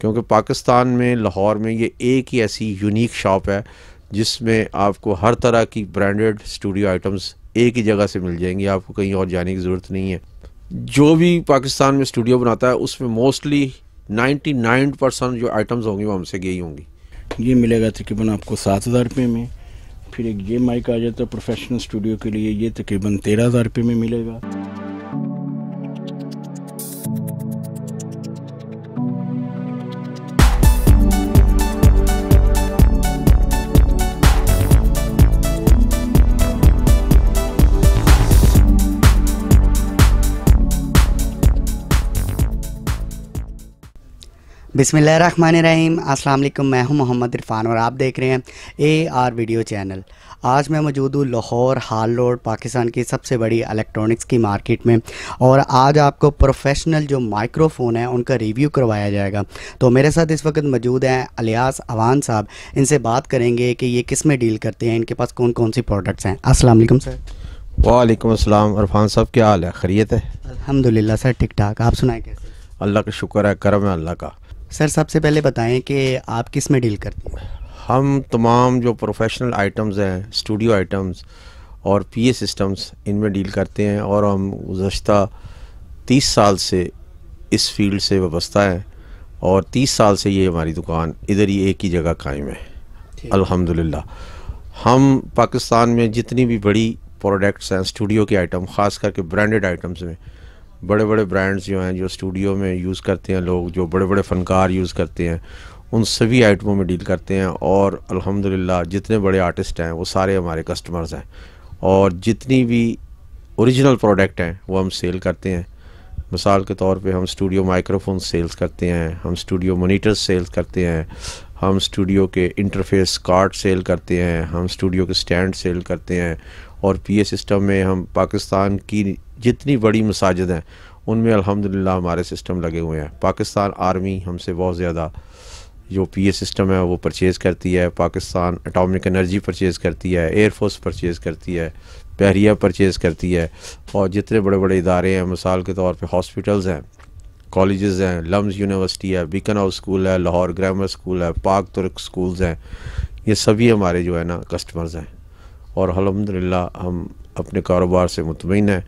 क्योंकि पाकिस्तान में लाहौर में ये एक ही ऐसी यूनिक शॉप है जिसमें आपको हर तरह की ब्रांडेड स्टूडियो आइटम्स एक ही जगह से मिल जाएंगी, आपको कहीं और जाने की ज़रूरत नहीं है। जो भी पाकिस्तान में स्टूडियो बनाता है उसमें मोस्टली 99% जो आइटम्स होंगी वो हमसे यही होंगी। ये मिलेगा तकरीबन आपको 7,000 रुपये में। फिर एक ये माइक आ जाता है प्रोफेशनल स्टूडियो के लिए, ये तकरीबन 13,000 रुपये में मिलेगा। बिस्मिल्लाहिर्रहमानिर्रहीम, अस्सलाम वालेकुम। मैं हूं मोहम्मद इरफान और आप देख रहे हैं AR वीडियो चैनल। आज मैं मौजूद हूँ लाहौर हाल रोड, पाकिस्तान की सबसे बड़ी इलेक्ट्रॉनिक्स की मार्केट में, और आज आपको प्रोफेशनल जो माइक्रोफ़ोन है उनका रिव्यू करवाया जाएगा। तो मेरे साथ इस वक्त मौजूद हैं अलियास अवान साहब, इनसे बात करेंगे कि ये किस में डील करते हैं, इनके पास कौन कौन सी प्रोडक्ट्स हैं। अस्सलाम वालेकुम सर। वालेकुम अस्सलाम। इरफान साहब क्या हाल है, खैरियत है? अल्हम्दुलिल्लाह सर, ठीक ठाक। आप सुनाएं कैसे? अल्लाह का शुक्र है, करम है अल्लाह का। सर सबसे पहले बताएं कि आप किस में डील करते हैं? हम तमाम जो प्रोफेशनल आइटम्स हैं, स्टूडियो आइटम्स और पीए सिस्टम्स, इनमें डील करते हैं और हम गुज़श्ता 30 साल से इस फील्ड से वाबस्ता हैं और 30 साल से ये हमारी दुकान इधर ही एक ही जगह कायम है अल्हम्दुलिल्लाह। हम पाकिस्तान में जितनी भी बड़ी प्रोडक्ट्स हैं स्टूडियो के आइटम, ख़ास करके ब्रांडेड आइटम्स में बड़े बड़े ब्रांड्स जो हैं जो स्टूडियो में यूज़ करते हैं लोग, जो बड़े बड़े फ़नकार यूज़ करते हैं, उन सभी आइटमों में डील करते हैं। और अल्हम्दुलिल्लाह जितने बड़े आर्टिस्ट हैं वो सारे हमारे कस्टमर्स हैं और जितनी भी ओरिजिनल प्रोडक्ट हैं वो हम सेल करते हैं। मिसाल के तौर पे हम स्टूडियो माइक्रोफोन सेल्स करते हैं, हम स्टूडियो मोनीटर्स सेल्स करते हैं, हम स्टूडियो के इंटरफेस कार्ड सेल करते हैं, हम स्टूडियो के स्टैंड सेल करते हैं। और पीए सिस्टम में हम पाकिस्तान की जितनी बड़ी मसाजिद हैं उनमें अल्हम्दुलिल्लाह हमारे सिस्टम लगे हुए हैं। पाकिस्तान आर्मी हमसे बहुत ज़्यादा जो पीए सिस्टम है वो परचेज़ करती है, पाकिस्तान एटॉमिक एनर्जी परचेज़ करती है, एयरफोर्स परचेज़ करती है, बहरिया परचेज़ करती है। और जितने बड़े बड़े इदारे हैं, मिसाल के तौर पे हॉस्पिटल्स हैं, कॉलेजेस हैं, लम्स यूनिवर्सिटी है, बीकन हाउस स्कूल है, लाहौर ग्रामर स्कूल है, पाक तुर्क स्कूल्स हैं, ये सभी हमारे जो है ना कस्टमर्स हैं। और अल्हम्दुलिल्लाह हम अपने कारोबार से मुतमईन हैं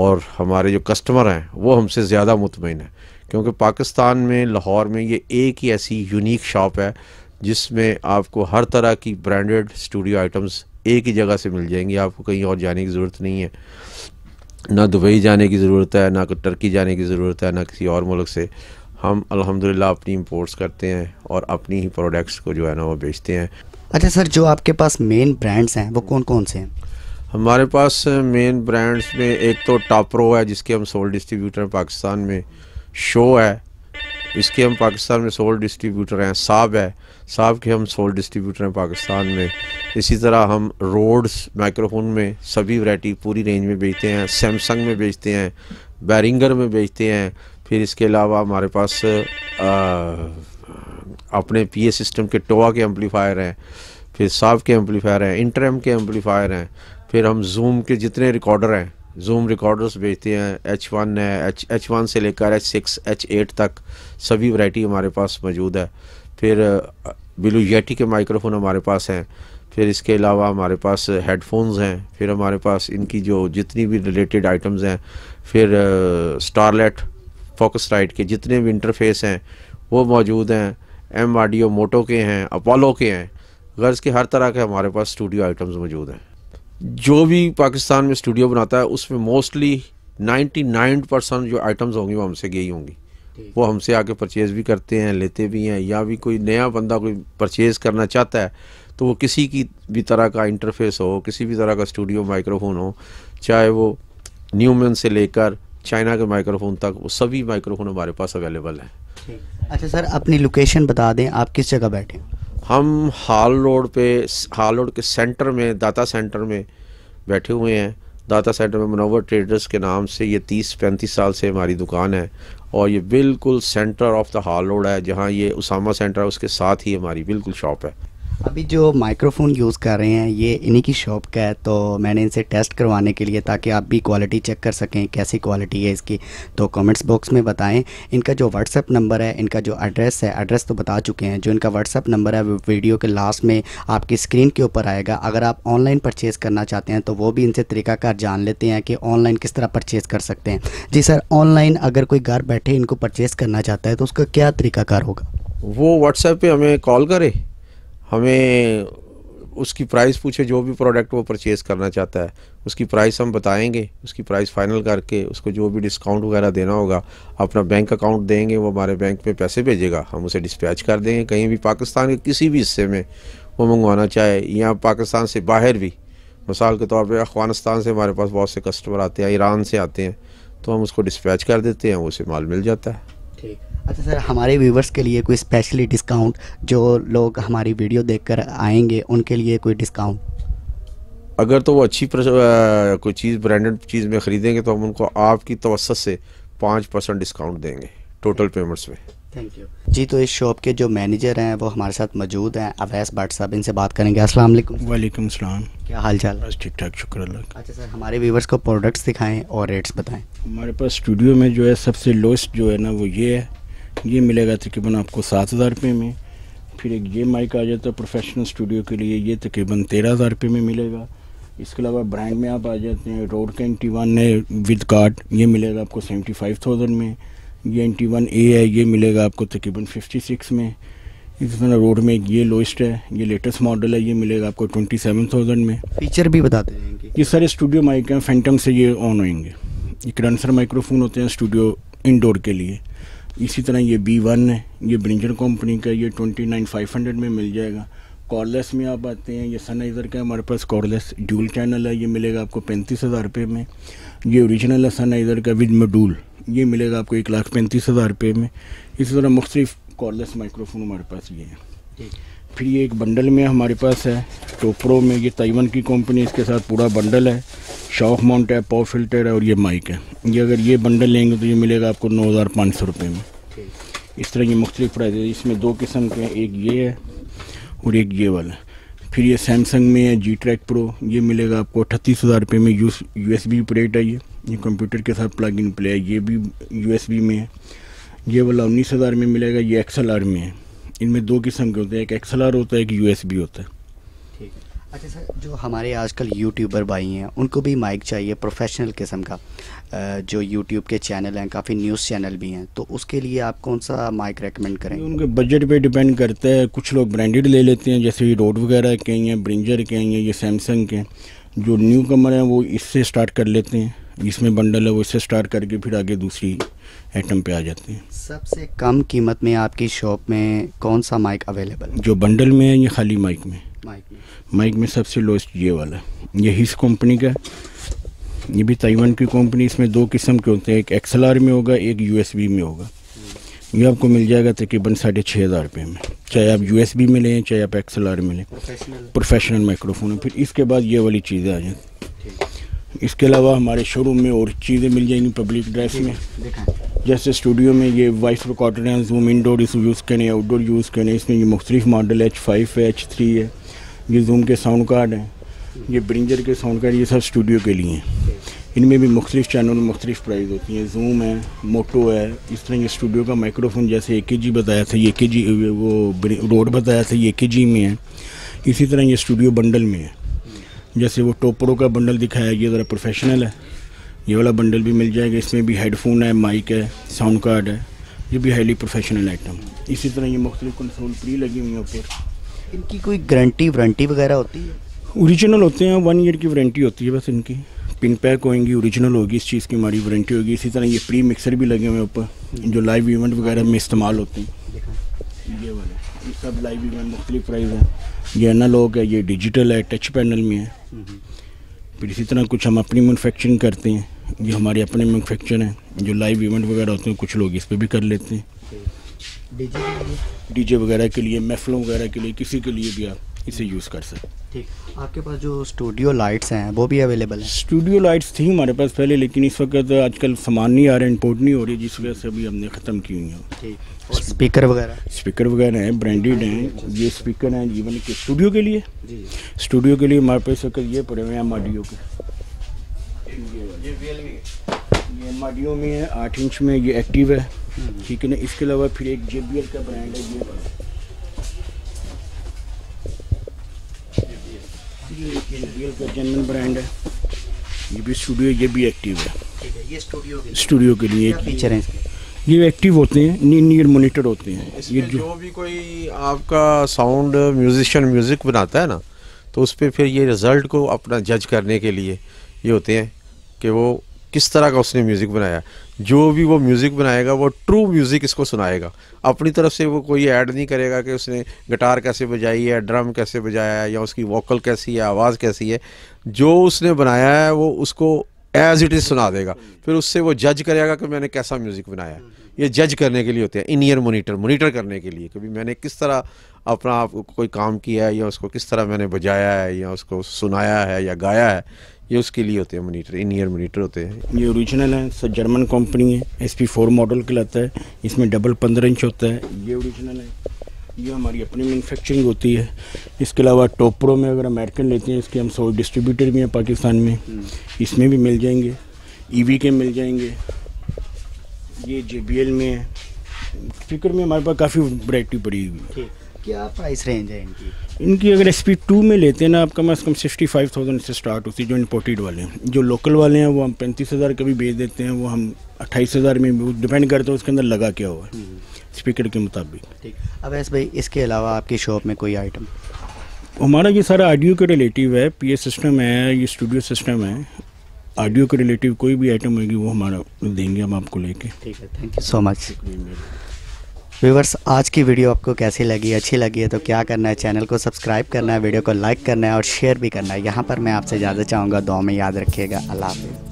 और हमारे जो कस्टमर हैं वो हमसे ज़्यादा मुतमईन हैं, क्योंकि पाकिस्तान में लाहौर में ये एक ही ऐसी यूनिक शॉप है जिसमें आपको हर तरह की ब्रांडेड स्टूडियो आइटम्स एक ही जगह से मिल जाएंगी, आपको कहीं और जाने की ज़रूरत नहीं है। ना दुबई जाने की ज़रूरत है, ना टर्की जाने की ज़रूरत है, ना किसी और मुल्क से। हम अल्हम्दुलिल्लाह अपनी इंपोर्ट्स करते हैं और अपनी ही प्रोडक्ट्स को जो है ना वो बेचते हैं। अच्छा सर, जो आपके पास मेन ब्रांड्स हैं वो कौन कौन से हैं? हमारे पास मेन ब्रांड्स में एक तो टॉप्रो है जिसके हम सोल डिस्ट्रीब्यूटर हैं पाकिस्तान में, शो है इसके हम पाकिस्तान में सोल डिस्ट्रीब्यूटर हैं, साब के हम सोल डिस्ट्रीब्यूटर हैं पाकिस्तान में। इसी तरह हम रोड्स माइक्रोफोन में सभी वैरायटी पूरी रेंज में बेचते हैं, सैमसंग में बेचते हैं, बैरिंगर में बेचते हैं। फिर इसके अलावा हमारे पास अपने पीए सिस्टम के टोआ के एम्पलीफायर हैं, फिर साब के एम्पलीफायर हैं, इंटरम के एम्पलीफायर हैं। फिर हम जूम के जितने रिकॉर्डर हैं, जूम रिकॉर्डर्स बेचते हैं, H1 है, H1 से लेकर H6 H8 तक सभी वैरायटी हमारे पास मौजूद है। फिर ब्लू येटी के माइक्रोफोन हमारे पास हैं। फिर इसके अलावा हमारे पास हेडफोन्स हैं। फिर हमारे पास इनकी जो जितनी भी रिलेटेड आइटम्स हैं, फिर स्टारलेट फोकसराइट के जितने भी इंटरफेस हैं वो मौजूद हैं, M-Audio मोटो के हैं, अपोलो के हैं, गर्ज के हर तरह के हमारे पास स्टूडियो आइटम्स मौजूद हैं। जो भी पाकिस्तान में स्टूडियो बनाता है उसमें मोस्टली 99% जो आइटम्स होंगी वो हमसे यही होंगी, वो हमसे आके परचेज़ भी करते हैं, लेते भी हैं। या भी कोई नया बंदा कोई परचेज़ करना चाहता है तो वो किसी की भी तरह का इंटरफेस हो, किसी भी तरह का स्टूडियो माइक्रोफोन हो, चाहे वो न्यूमैन से लेकर चाइना के माइक्रोफोन तक, वो सभी माइक्रोफोन हमारे पास अवेलेबल हैं। अच्छा सर, अपनी लोकेशन बता दें, आप किस जगह बैठे हैं? हम हाल रोड के सेंटर में, दाता सेंटर में बैठे हुए हैं। दाता सेंटर में मनोवर ट्रेडर्स के नाम से ये 30-35 साल से हमारी दुकान है और ये बिल्कुल centre of the hall road है। जहाँ ये उसामा सेंटर है उसके साथ ही हमारी बिल्कुल शॉप है। अभी जो माइक्रोफोन यूज़ कर रहे हैं ये इन्हीं की शॉप का है, तो मैंने इनसे टेस्ट करवाने के लिए ताकि आप भी क्वालिटी चेक कर सकें कैसी क्वालिटी है इसकी, तो कमेंट्स बॉक्स में बताएं। इनका जो व्हाट्सअप नंबर है, इनका जो एड्रेस है, एड्रेस तो बता चुके हैं, जो इनका व्हाट्सअप नंबर है वीडियो के लास्ट में आपकी स्क्रीन के ऊपर आएगा। अगर आप ऑनलाइन परचेज करना चाहते हैं तो वो भी इनसे तरीकाकार जान लेते हैं कि ऑनलाइन किस तरह परचेज़ कर सकते हैं। जी सर, ऑनलाइन अगर कोई घर बैठे इनको परचेज़ करना चाहता है तो उसका क्या तरीकाकार होगा? वो व्हाट्सएप पे हमें कॉल करे, हमें उसकी प्राइस पूछे, जो भी प्रोडक्ट वो परचेज़ करना चाहता है उसकी प्राइस हम बताएंगे, उसकी प्राइस फाइनल करके उसको जो भी डिस्काउंट वगैरह देना होगा अपना बैंक अकाउंट देंगे, वो हमारे बैंक में पैसे भेजेगा, हम उसे डिस्पैच कर देंगे। कहीं भी पाकिस्तान के किसी भी हिस्से में वो मंगवाना चाहे या पाकिस्तान से बाहर भी, मिसाल के तौर पर अफगानिस्तान से हमारे पास बहुत से कस्टमर आते हैं, ईरान से आते हैं, तो हम उसको डिस्पैच कर देते हैं, उसे माल मिल जाता है। ठीक। अच्छा सर, हमारे व्यूवर्स के लिए कोई स्पेशली डिस्काउंट, जो लोग हमारी वीडियो देखकर आएंगे उनके लिए कोई डिस्काउंट? अगर तो वो अच्छी कोई चीज़ ब्रांडेड चीज़ में ख़रीदेंगे तो हम उनको आपकी तवस्सुत से 5% डिस्काउंट देंगे टोटल पेमेंट्स में। थैंक यू जी। तो इस शॉप के जो मैनेजर हैं वो हमारे साथ मौजूद हैं, अवैस भट्ट साहब, इनसे बात करेंगे। अस्सलाम वालेकुम। वालेकुम सलाम। क्या हाल चाल? बस ठीक ठाक, शुक्र अल्लाह। अच्छा सर, हमारे व्यूवर्स को प्रोडक्ट्स दिखाएं और रेट्स बताएं। हमारे पास स्टूडियो में जो है सबसे लोएस्ट जो है ना वो ये है, ये मिलेगा तकरीबन आपको 7000 रुपये में। फिर एक ये माइक आ जाता है प्रोफेशनल स्टूडियो के लिए, ये तकरीबन 13000 रुपये में मिलेगा। इसके अलावा ब्रांड में आप आ जाते हैं, रोड का NT1 है विद कार्ड, ये मिलेगा आपको 75000 में। ये NT1A है, ये मिलेगा आपको तकरीबन 56 में। इस तरह रोड में ये लोएस्ट है, ये लेटेस्ट मॉडल है, ये मिलेगा आपको 27000 में। फीचर भी बताते हैं, ये सारे स्टूडियो माइक हैं, फैंटम से ये ऑन होंगे, ये कंडेंसर माइक्रोफोन होते हैं स्टूडियो इनडोर के लिए। इसी तरह ये B1 है, ये ब्रिंजर कंपनी का, ये 29500 में मिल जाएगा। कॉर्डलेस में आप आते हैं, ये सनराइज़र का हमारे पास कॉर्डलेस ड्यूल चैनल है, ये मिलेगा आपको 35000 रुपये में। ये ओरिजिनल है सनराइज़र का विद मॉड्यूल, ये मिलेगा आपको 1,35,000 रुपये में। इसी तरह मुख्तलिफ कॉर्डलेस माइक्रोफोन हमारे पास ये है। फिर ये एक बंडल में हमारे पास है टोप्रो में, ये ताइवान की कंपनी, इसके साथ पूरा बंडल है, शॉक माउंट है, पावर फिल्टर है और ये माइक है। ये अगर ये बंडल लेंगे तो ये मिलेगा आपको 9500 रुपये में। इस तरह ये मुख्तलिफ प्राइस है, इसमें दो किस्म के हैं, एक ये है और एक ये वाला। फिर ये सैमसंग में है G-Track Pro, ये मिलेगा आपको 38000 रुपये में। USB प्लेट है, ये कंप्यूटर के साथ प्लग इन प्ले है, ये भी USB में है। ये वाला 19000 में मिलेगा, ये XLR में है। इनमें दो किस्म के होते हैं, एक XLR होता है, एक USB होता है। ठीक है। अच्छा सर, जो हमारे आजकल यूट्यूबर भाई हैं उनको भी माइक चाहिए प्रोफेशनल किस्म का, जो यूट्यूब के चैनल हैं, काफ़ी न्यूज़ चैनल भी हैं, तो उसके लिए आप कौन सा माइक रेकमेंड करेंगे? उनके बजट पे डिपेंड करता है, कुछ लोग ब्रांडेड ले लेते हैं जैसे ये रोड वगैरह के हैं, ब्रिंजर के हैं, ये सैमसंग के। जो न्यू कमर हैं वो इससे स्टार्ट कर लेते हैं, जिसमें बंडल है वो इससे स्टार्ट करके फिर आगे दूसरी आइटम पे आ जाते हैं। सबसे कम कीमत में आपकी शॉप में कौन सा माइक अवेलेबल है? जो बंडल में है ये खाली माइक में सबसे लोएस्ट ये वाला, ये हिस कंपनी का, ये भी ताइवान की कंपनी। इसमें दो किस्म के होते हैं, एक XLR में होगा, एक USB में होगा। ये आपको मिल जाएगा तकरीबन 6500 रुपये में, चाहे आप USB में लें चाहे आप XLR में लें, प्रोफेशनल माइक्रोफोन है। फिर इसके बाद ये वाली चीज़ें आ जाती। इसके अलावा हमारे शोरूम में और चीज़ें मिल जाएंगी पब्लिक ड्रेस में, जैसे स्टूडियो में ये वॉइस रिकॉर्डर हैं, जूम इनडोर यूज़ करें, आउटडोर यूज़ करें, इसमें ये मुख्तलिफ मॉडल है, H5 है, H3 है, ये जूम के साउंड कार्ड हैं, ये ब्रिंजर के साउंड कार्ड, ये सब स्टूडियो के लिए हैं। इनमें भी मुख्तलिफ चैनल में मुख्तलिफ प्राइस होती हैं, जूम है, मोटो है। इस तरह ये स्टूडियो का माइक्रोफोन जैसे AKG बताया था, ये AKG वो रोड बताया था, ये AKG में है। इसी तरह ये स्टूडियो बंडल में है, जैसे वो टोप्रो का बंडल दिखाया, ये ज़रा प्रोफेशनल है, ये वाला बंडल भी मिल जाएगा। इसमें भी हेडफोन है, माइक है, साउंड कार्ड है, ये भी हाईली प्रोफेशनल आइटम। इसी तरह ये मुख्तलिफ कंसोल प्री लगी हुई हैं ऊपर। इनकी कोई गारंटी वारंटी वगैरह होती है? ओरिजिनल होते हैं, 1 ईयर की वारंटी होती है बस, इनकी पिन पैक होएंगी, ओरिजिनल होगी, इस चीज़ की हमारी वारंटी होगी। इसी तरह ये प्री मिक्सर भी लगे हुए हैं ऊपर, जो लाइव इवेंट वगैरह में इस्तेमाल होते हैं। ये वाले सब लाइव इवेंट मुख्तलिफ प्राइस है, ये एनालॉग है, ये डिजिटल है, टच पैनल में है। फिर इसी तरह कुछ हम अपनी मैनुफेक्चरिंग करते हैं, ये हमारे अपने मैनुफेक्चर हैं, जो लाइव इवेंट वगैरह होते हैं कुछ लोग इस पर भी कर लेते हैं। डीजे वगैरह के लिए, महफलों वगैरह के लिए, किसी के लिए भी आप इसे यूज़ कर सकते हैं। ठीक, आपके पास जो स्टूडियो लाइट्स हैं वो भी अवेलेबल हैं? स्टूडियो लाइट्स थी हमारे पास पहले, लेकिन इस वक्त आजकल सामान नहीं आ रहा, इंपोर्ट नहीं हो रही, जिस वजह से अभी हमने ख़त्म की हुई है। ठीक, और स्पीकर वगैरह? स्पीकर वगैरह हैं, ब्रांडेड हैं, ये स्पीकर हैं जीवन के स्टूडियो के लिए। जी, स्टूडियो के लिए हमारे पास इस वक्त ये पड़े हुए हैं एम-ऑडियो के, ये एम-ऑडियो में है 8 इंच में, ये एक्टिव है, ठीक है ना। इसके अलावा फिर एक JBL का ब्रांड है, ये जेन्युइन ब्रांड है, ये भी स्टूडियो, ये भी एक्टिव है। ठीक है, ये स्टूडियो के लिए फीचर हैं। ये एक्टिव होते हैं, इन ईयर मॉनिटर होते हैं। ये जो भी कोई आपका साउंड म्यूजिशियन म्यूज़िक बनाता है ना, तो उस पर फिर ये रिज़ल्ट को अपना जज करने के लिए ये होते हैं कि वो किस तरह का उसने म्यूज़िक बनाया। जो भी वो म्यूज़िक बनाएगा वो ट्रू म्यूज़िक इसको सुनाएगा, अपनी तरफ से वो कोई ऐड नहीं करेगा कि उसने गिटार कैसे बजाई है, ड्रम कैसे बजाया है, या उसकी वोकल कैसी है, आवाज़ कैसी है। जो उसने बनाया है वो उसको एज इट इज़ सुना देगा, फिर उससे वो जज करेगा कि मैंने कैसा म्यूज़िक बनाया है। ये जज करने के लिए होते हैं, इन ईयर मोनीटर करने के लिए, कभी मैंने किस तरह अपना कोई काम किया है, या उसको किस तरह मैंने बजाया है, या उसको सुनाया है या गाया है, ये उसके लिए होते हैं मॉनिटर, इन ईयर मॉनिटर होते हैं। ये ओरिजिनल है, सब जर्मन कंपनी है, SP4 मॉडल कहलाता है, इसमें डबल 15 इंच होता है, ये ओरिजिनल है, ये हमारी अपनी मैन्युफैक्चरिंग होती है। इसके अलावा टोप्रो में अगर अमेरिकन लेते हैं, इसके हम 100 डिस्ट्रीब्यूटर भी हैं पाकिस्तान में, इसमें भी मिल जाएंगे, EV के मिल जाएंगे। ये JBL में है, स्पीकर में हमारे पास काफ़ी वैरायटी पड़ी हुई है। क्या प्राइस रेंज है इनकी? इनकी अगर SP2 में लेते हैं ना, आप कम अज़ कम 65,000 से स्टार्ट होती है, जो इंपोर्टेड वाले हैं। जो लोकल वाले हैं वो हम 35,000 का भी बेच देते हैं, वो हम 28,000 में, डिपेंड करते हैं उसके अंदर लगा क्या हुआ है स्पीकर के मुताबिक। ठीक, अब ऐसे भाई, इसके अलावा आपकी शॉप में कोई आइटम? हमारा ये सारा ऑडियो के रिलेटिव है, PA सिस्टम है, ये स्टूडियो सिस्टम है, ऑडियो के रिलेटिव कोई भी आइटम होगी वो हमारा देंगे हम आपको लेके। ठीक है, thank you so much. Viewers, आज की वीडियो आपको कैसी लगी? अच्छी लगी है तो क्या करना है, चैनल को सब्सक्राइब करना है, वीडियो को लाइक करना है और शेयर भी करना है। यहाँ पर मैं आपसे इजाज़त चाहूँगा, दुआ में याद रखिएगा, अल्लाह हाफ़िज़।